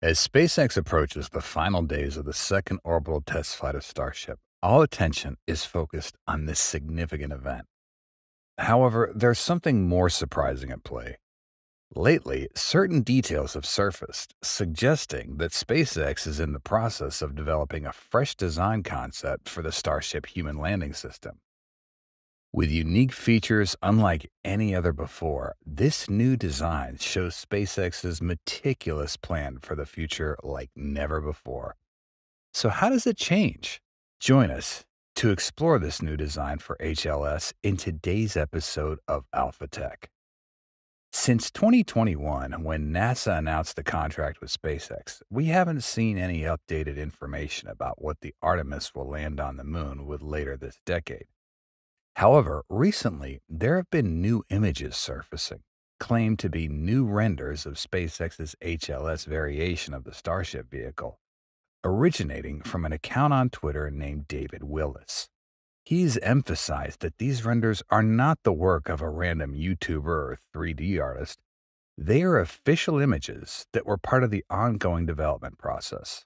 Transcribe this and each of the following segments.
As SpaceX approaches the final days of the second orbital test flight of Starship, all attention is focused on this significant event. However, there's something more surprising at play. Lately, certain details have surfaced, suggesting that SpaceX is in the process of developing a fresh design concept for the Starship human landing system. With unique features unlike any other before, this new design shows SpaceX's meticulous plan for the future like never before. So how does it change? Join us to explore this new design for HLS in today's episode of Alpha Tech. Since 2021, when NASA announced the contract with SpaceX, we haven't seen any updated information about what the Artemis will land on the moon with later this decade. However, recently, there have been new images surfacing, claimed to be new renders of SpaceX's HLS variation of the Starship vehicle, originating from an account on Twitter named David Willis. He's emphasized that these renders are not the work of a random YouTuber or 3D artist. They are official images that were part of the ongoing development process.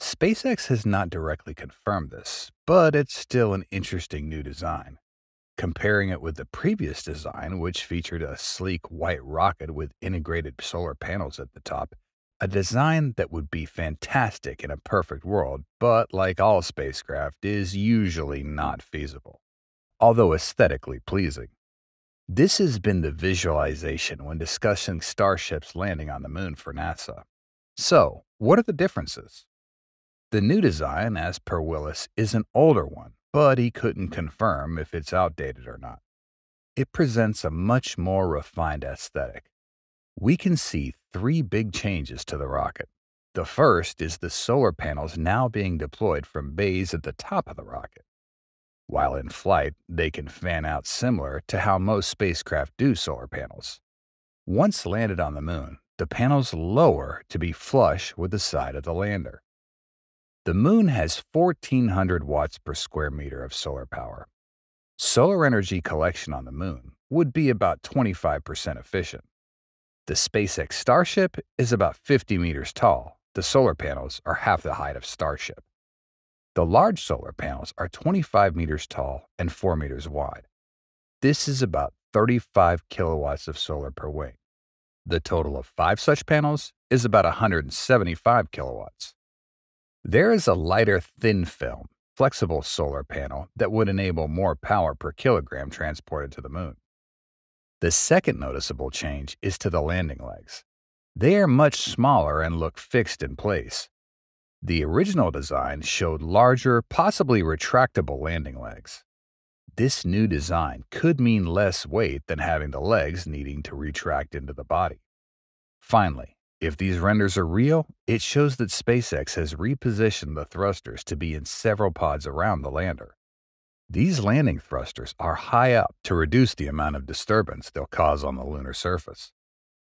SpaceX has not directly confirmed this, but it's still an interesting new design. Comparing it with the previous design, which featured a sleek white rocket with integrated solar panels at the top, a design that would be fantastic in a perfect world, but like all spacecraft, is usually not feasible, although aesthetically pleasing. This has been the visualization when discussing Starship's landing on the moon for NASA. So, what are the differences? The new design, as per Willis, is an older one, but he couldn't confirm if it's outdated or not. It presents a much more refined aesthetic. We can see three big changes to the rocket. The first is the solar panels now being deployed from bays at the top of the rocket. While in flight, they can fan out similar to how most spacecraft do solar panels. Once landed on the moon, the panels lower to be flush with the side of the lander. The moon has 1,400 watts per square meter of solar power. Solar energy collection on the moon would be about 25% efficient. The SpaceX Starship is about 50 meters tall. The solar panels are half the height of Starship. The large solar panels are 25 meters tall and 4 meters wide. This is about 35 kilowatts of solar per wing. The total of 5 such panels is about 175 kilowatts. There is a lighter thin film, flexible solar panel that would enable more power per kilogram transported to the moon. The second noticeable change is to the landing legs. They are much smaller and look fixed in place. The original design showed larger, possibly retractable landing legs. This new design could mean less weight than having the legs needing to retract into the body. Finally, if these renders are real, it shows that SpaceX has repositioned the thrusters to be in several pods around the lander. These landing thrusters are high up to reduce the amount of disturbance they'll cause on the lunar surface.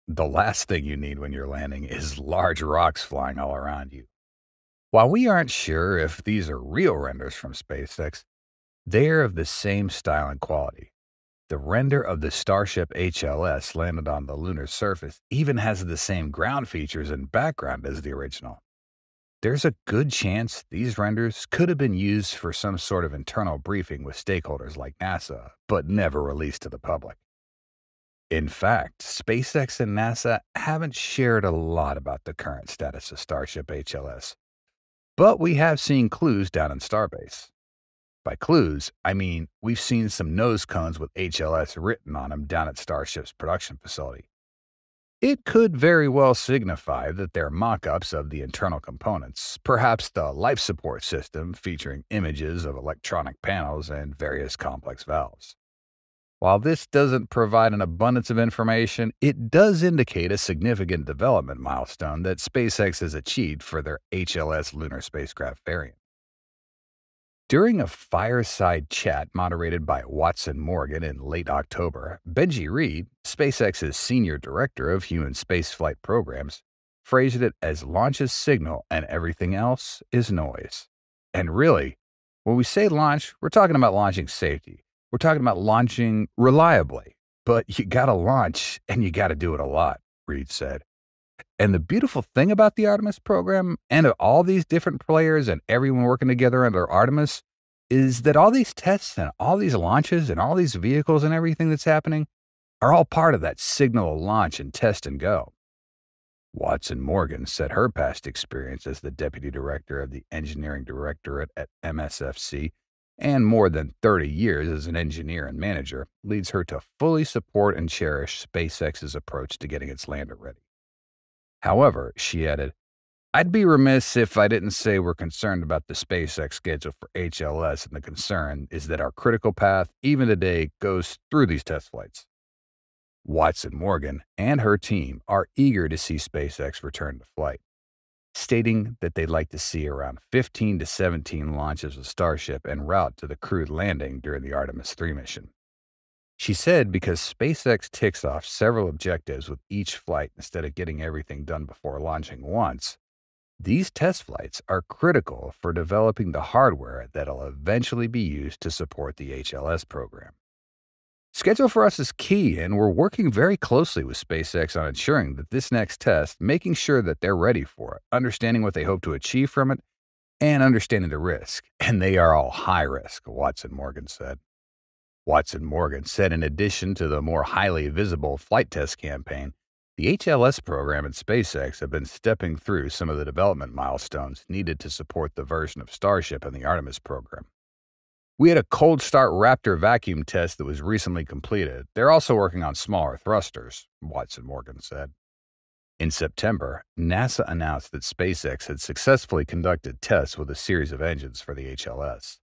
The last thing you need when you're landing is large rocks flying all around you. While we aren't sure if these are real renders from SpaceX, they are of the same style and quality. The render of the Starship HLS landed on the lunar surface even has the same ground features and background as the original. There's a good chance these renders could have been used for some sort of internal briefing with stakeholders like NASA, but never released to the public. In fact, SpaceX and NASA haven't shared a lot about the current status of Starship HLS, but we have seen clues down in Starbase. By clues, I mean we've seen some nose cones with HLS written on them down at Starship's production facility. It could very well signify that they're mock-ups of the internal components, perhaps the life support system featuring images of electronic panels and various complex valves. While this doesn't provide an abundance of information, it does indicate a significant development milestone that SpaceX has achieved for their HLS lunar spacecraft variant. During a fireside chat moderated by Watson-Morgan in late October, Benji Reed, SpaceX's senior director of human spaceflight programs, phrased it as launch is signal and everything else is noise. And really, when we say launch, we're talking about launching safety. We're talking about launching reliably, but you gotta launch and you gotta do it a lot, Reed said. And the beautiful thing about the Artemis program and of all these different players and everyone working together under Artemis is that all these tests and all these launches and all these vehicles and everything that's happening are all part of that signal, launch, and test and go. Watson-Morgan said her past experience as the deputy director of the engineering directorate at MSFC and more than 30 years as an engineer and manager leads her to fully support and cherish SpaceX's approach to getting its lander ready. However, she added, "I'd be remiss if I didn't say we're concerned about the SpaceX schedule for HLS, and the concern is that our critical path, even today, goes through these test flights." Watson-Morgan and her team are eager to see SpaceX return to flight, stating that they'd like to see around 15 to 17 launches of Starship en route to the crewed landing during the Artemis III mission. She said because SpaceX ticks off several objectives with each flight instead of getting everything done before launching once, these test flights are critical for developing the hardware that'll eventually be used to support the HLS program. "Schedule for us is key, and we're working very closely with SpaceX on ensuring that this next test, making sure that they're ready for it, understanding what they hope to achieve from it, and understanding the risk. And they are all high risk," Watson-Morgan said. Watson-Morgan said in addition to the more highly visible flight test campaign, the HLS program and SpaceX have been stepping through some of the development milestones needed to support the version of Starship and the Artemis program. "We had a cold start Raptor vacuum test that was recently completed. They're also working on smaller thrusters," Watson-Morgan said. In September, NASA announced that SpaceX had successfully conducted tests with a series of engines for the HLS.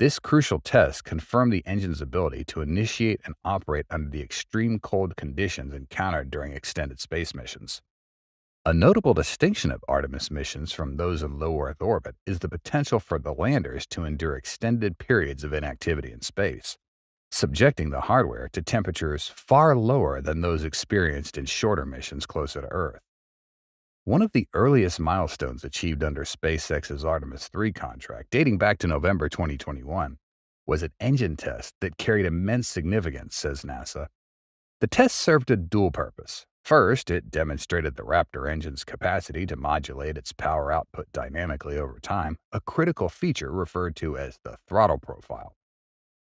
This crucial test confirmed the engine's ability to initiate and operate under the extreme cold conditions encountered during extended space missions. A notable distinction of Artemis missions from those in low Earth orbit is the potential for the landers to endure extended periods of inactivity in space, subjecting the hardware to temperatures far lower than those experienced in shorter missions closer to Earth. One of the earliest milestones achieved under SpaceX's Artemis III contract, dating back to November 2021, was an engine test that carried immense significance, says NASA. The test served a dual purpose. First, it demonstrated the Raptor engine's capacity to modulate its power output dynamically over time, a critical feature referred to as the throttle profile.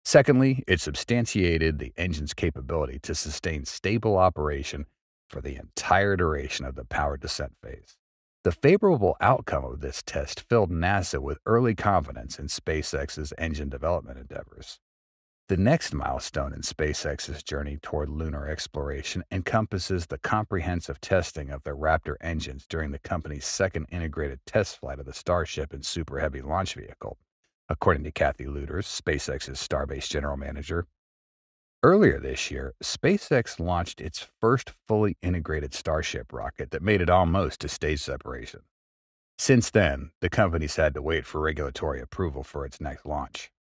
Secondly, it substantiated the engine's capability to sustain stable operation for the entire duration of the powered descent phase. The favorable outcome of this test filled NASA with early confidence in SpaceX's engine development endeavors. The next milestone in SpaceX's journey toward lunar exploration encompasses the comprehensive testing of the Raptor engines during the company's second integrated test flight of the Starship and Super Heavy launch vehicle, according to Kathy Lueders, SpaceX's Starbase general manager. Earlier this year, SpaceX launched its first fully integrated Starship rocket that made it almost to stage separation. Since then, the company's had to wait for regulatory approval for its next launch.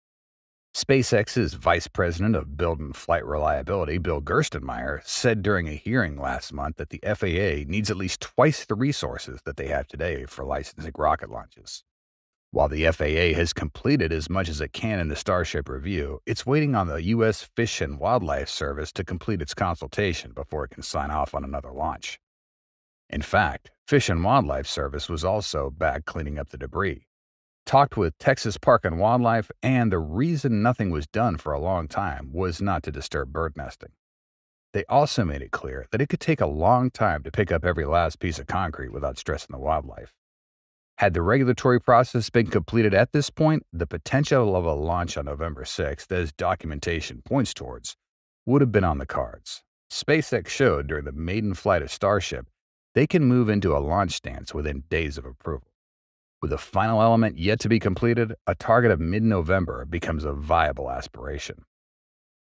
SpaceX's Vice President of Build and Flight Reliability, Bill Gerstenmaier, said during a hearing last month that the FAA needs at least twice the resources that they have today for licensing rocket launches. While the FAA has completed as much as it can in the Starship review, it's waiting on the U.S. Fish and Wildlife Service to complete its consultation before it can sign off on another launch. In fact, Fish and Wildlife Service was also back cleaning up the debris, talked with Texas Park and Wildlife, and the reason nothing was done for a long time was not to disturb bird nesting. They also made it clear that it could take a long time to pick up every last piece of concrete without stressing the wildlife. Had the regulatory process been completed at this point, the potential of a launch on November 6th, as documentation points towards, would have been on the cards. SpaceX showed during the maiden flight of Starship they can move into a launch stance within days of approval. With the final element yet to be completed, a target of mid-November becomes a viable aspiration.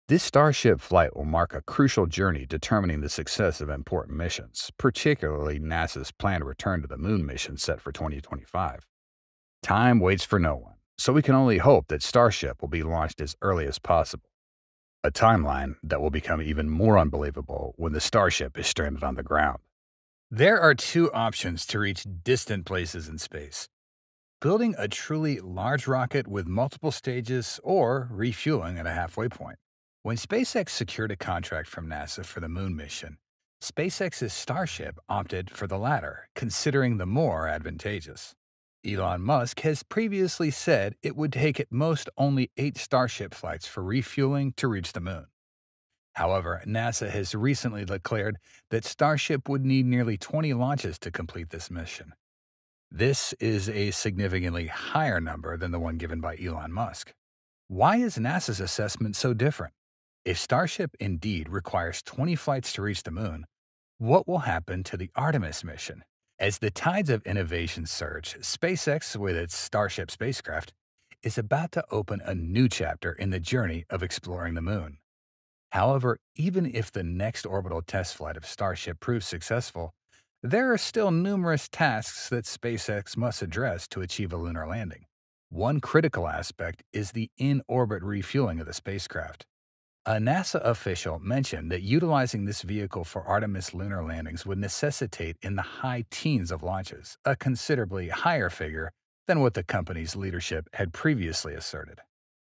This Starship flight will mark a crucial journey determining the success of important missions, particularly NASA's planned return to the moon mission set for 2025. Time waits for no one, so we can only hope that Starship will be launched as early as possible, a timeline that will become even more unbelievable when the Starship is stranded on the ground. There are two options to reach distant places in space: building a truly large rocket with multiple stages or refueling at a halfway point. When SpaceX secured a contract from NASA for the moon mission, SpaceX's Starship opted for the latter, considering the more advantageous. Elon Musk has previously said it would take at most only 8 Starship flights for refueling to reach the moon. However, NASA has recently declared that Starship would need nearly 20 launches to complete this mission. This is a significantly higher number than the one given by Elon Musk. Why is NASA's assessment so different? If Starship indeed requires 20 flights to reach the moon, what will happen to the Artemis mission? As the tides of innovation surge, SpaceX, with its Starship spacecraft, is about to open a new chapter in the journey of exploring the moon. However, even if the next orbital test flight of Starship proves successful, there are still numerous tasks that SpaceX must address to achieve a lunar landing. One critical aspect is the in-orbit refueling of the spacecraft. A NASA official mentioned that utilizing this vehicle for Artemis lunar landings would necessitate in the high teens of launches, a considerably higher figure than what the company's leadership had previously asserted.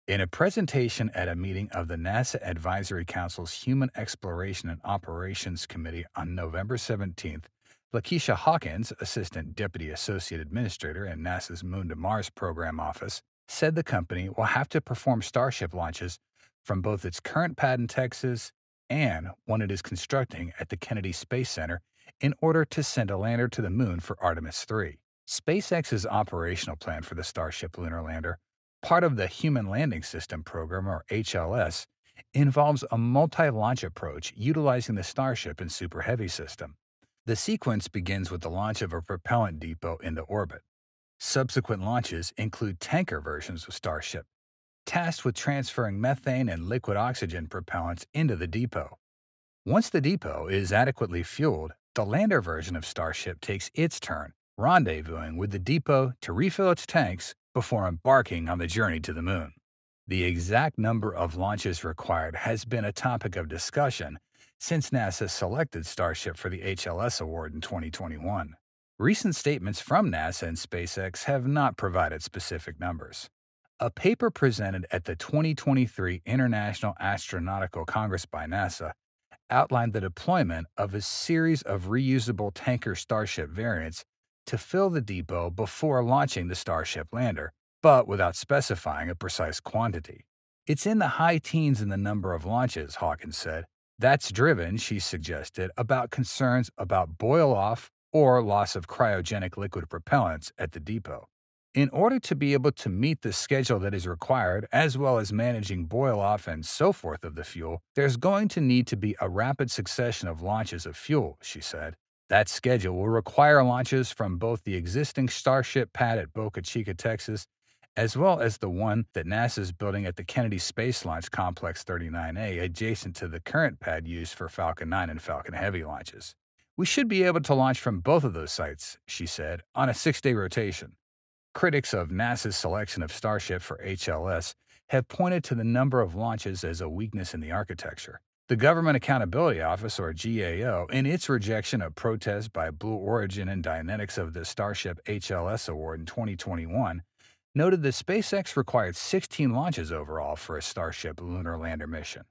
In a presentation at a meeting of the NASA Advisory Council's Human Exploration and Operations Committee on November 17th, Lakeisha Hawkins, Assistant Deputy Associate Administrator in NASA's Moon to Mars Program Office, said the company will have to perform Starship launches from both its current pad in Texas and one it is constructing at the Kennedy Space Center in order to send a lander to the moon for Artemis 3. SpaceX's operational plan for the Starship lunar lander, part of the Human Landing System Program, or HLS, involves a multi-launch approach utilizing the Starship and Super Heavy system. The sequence begins with the launch of a propellant depot into orbit. Subsequent launches include tanker versions of Starship, tasked with transferring methane and liquid oxygen propellants into the depot. Once the depot is adequately fueled, the lander version of Starship takes its turn, rendezvousing with the depot to refill its tanks before embarking on the journey to the moon. The exact number of launches required has been a topic of discussion since NASA selected Starship for the HLS award in 2021. Recent statements from NASA and SpaceX have not provided specific numbers. A paper presented at the 2023 International Astronautical Congress by NASA outlined the deployment of a series of reusable tanker Starship variants to fill the depot before launching the Starship lander, but without specifying a precise quantity. It's in the high teens in the number of launches, Hawkins said. That's driven, she suggested, about concerns about boil-off or loss of cryogenic liquid propellants at the depot. In order to be able to meet the schedule that is required, as well as managing boil-off and so forth of the fuel, there's going to need to be a rapid succession of launches of fuel, she said. That schedule will require launches from both the existing Starship pad at Boca Chica, Texas, as well as the one that NASA is building at the Kennedy Space Launch Complex 39A, adjacent to the current pad used for Falcon 9 and Falcon Heavy launches. We should be able to launch from both of those sites, she said, on a 6-day rotation. Critics of NASA's selection of Starship for HLS have pointed to the number of launches as a weakness in the architecture. The Government Accountability Office, or GAO, in its rejection of protests by Blue Origin and Dynetics of the Starship HLS award in 2021, noted that SpaceX required 16 launches overall for a Starship lunar lander mission.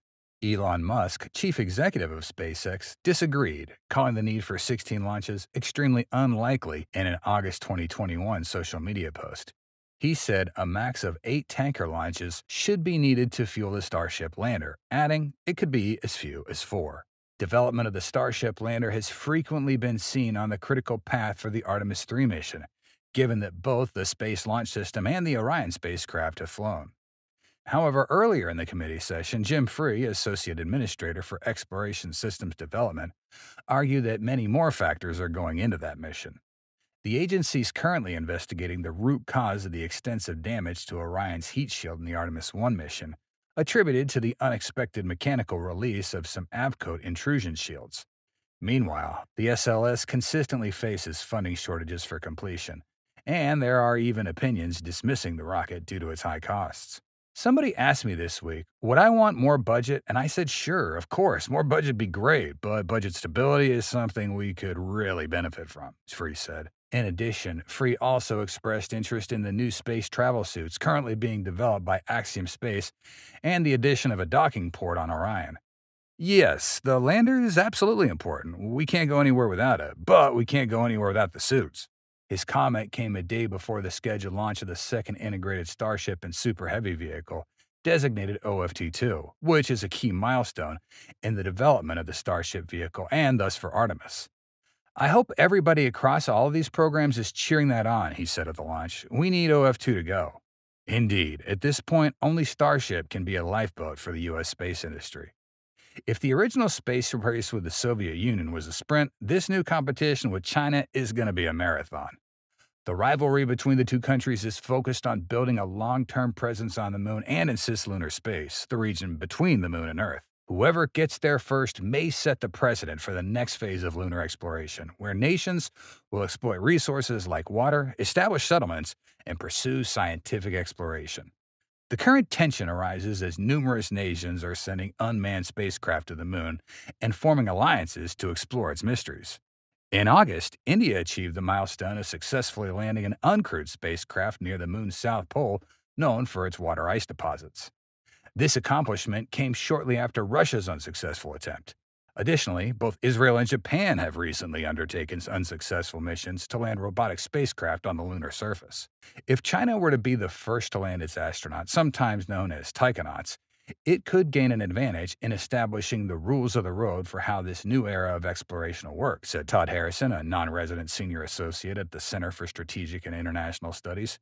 Elon Musk, chief executive of SpaceX, disagreed, calling the need for 16 launches extremely unlikely in an August 2021 social media post. He said a max of 8 tanker launches should be needed to fuel the Starship lander, adding it could be as few as 4. Development of the Starship lander has frequently been seen on the critical path for the Artemis 3 mission, given that both the Space Launch System and the Orion spacecraft have flown. However, earlier in the committee session, Jim Free, Associate Administrator for Exploration Systems Development, argued that many more factors are going into that mission. The agency is currently investigating the root cause of the extensive damage to Orion's heat shield in the Artemis 1 mission, attributed to the unexpected mechanical release of some Avcoat intrusion shields. Meanwhile, the SLS consistently faces funding shortages for completion, and there are even opinions dismissing the rocket due to its high costs. Somebody asked me this week, would I want more budget? And I said, sure, of course, more budget would be great, but budget stability is something we could really benefit from, Free said. In addition, Free also expressed interest in the new space travel suits currently being developed by Axiom Space and the addition of a docking port on Orion. Yes, the lander is absolutely important. We can't go anywhere without it, but we can't go anywhere without the suits. His comment came a day before the scheduled launch of the second integrated Starship and Super Heavy vehicle, designated OFT-2, which is a key milestone in the development of the Starship vehicle and thus for Artemis. I hope everybody across all of these programs is cheering that on, he said at the launch. We need OF-2 to go. Indeed, at this point, only Starship can be a lifeboat for the U.S. space industry. If the original space race with the Soviet Union was a sprint, this new competition with China is going to be a marathon. The rivalry between the two countries is focused on building a long-term presence on the Moon and in cislunar space, the region between the Moon and Earth. Whoever gets there first may set the precedent for the next phase of lunar exploration, where nations will exploit resources like water, establish settlements, and pursue scientific exploration. The current tension arises as numerous nations are sending unmanned spacecraft to the Moon and forming alliances to explore its mysteries. In August, India achieved the milestone of successfully landing an uncrewed spacecraft near the Moon's south pole, known for its water ice deposits. This accomplishment came shortly after Russia's unsuccessful attempt. Additionally, both Israel and Japan have recently undertaken unsuccessful missions to land robotic spacecraft on the lunar surface. If China were to be the first to land its astronauts, sometimes known as taikonauts, it could gain an advantage in establishing the rules of the road for how this new era of exploration will work, said Todd Harrison, a non-resident senior associate at the Center for Strategic and International Studies.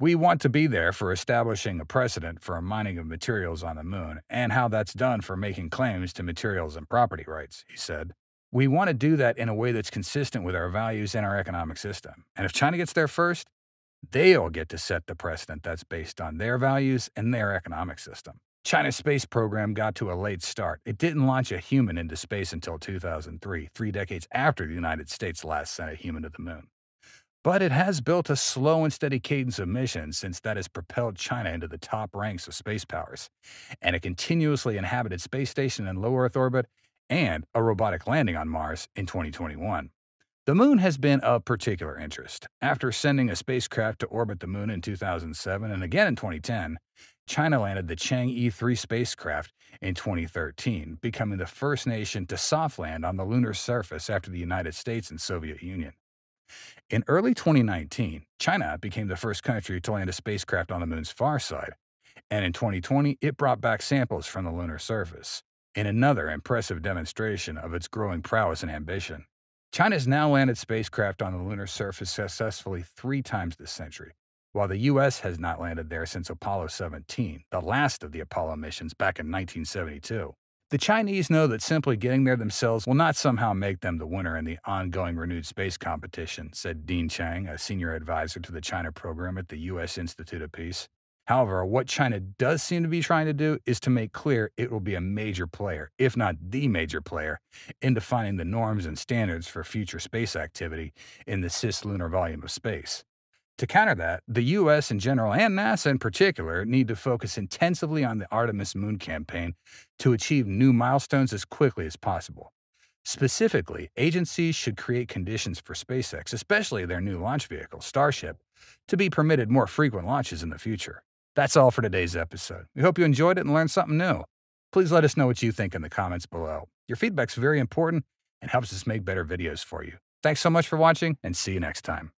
We want to be there for establishing a precedent for mining of materials on the Moon and how that's done for making claims to materials and property rights, he said. We want to do that in a way that's consistent with our values and our economic system. And if China gets there first, they'll get to set the precedent that's based on their values and their economic system. China's space program got to a late start. It didn't launch a human into space until 2003, 3 decades after the United States last sent a human to the Moon. But it has built a slow and steady cadence of missions since that has propelled China into the top ranks of space powers, and a continuously inhabited space station in low Earth orbit and a robotic landing on Mars in 2021. The Moon has been of particular interest. After sending a spacecraft to orbit the Moon in 2007 and again in 2010, China landed the Chang'e 3 spacecraft in 2013, becoming the first nation to soft land on the lunar surface after the United States and Soviet Union. In early 2019, China became the first country to land a spacecraft on the Moon's far side, and in 2020, it brought back samples from the lunar surface, in another impressive demonstration of its growing prowess and ambition. China's now landed spacecraft on the lunar surface successfully 3 times this century, while the U.S. has not landed there since Apollo 17, the last of the Apollo missions back in 1972. The Chinese know that simply getting there themselves will not somehow make them the winner in the ongoing renewed space competition, said Dean Chang, a senior advisor to the China program at the U.S. Institute of Peace. However, what China does seem to be trying to do is to make clear it will be a major player, if not the major player, in defining the norms and standards for future space activity in the cislunar volume of space. To counter that, the U.S. in general and NASA in particular need to focus intensively on the Artemis Moon campaign to achieve new milestones as quickly as possible. Specifically, agencies should create conditions for SpaceX, especially their new launch vehicle, Starship, to be permitted more frequent launches in the future. That's all for today's episode. We hope you enjoyed it and learned something new. Please let us know what you think in the comments below. Your feedback's very important and helps us make better videos for you. Thanks so much for watching, and see you next time.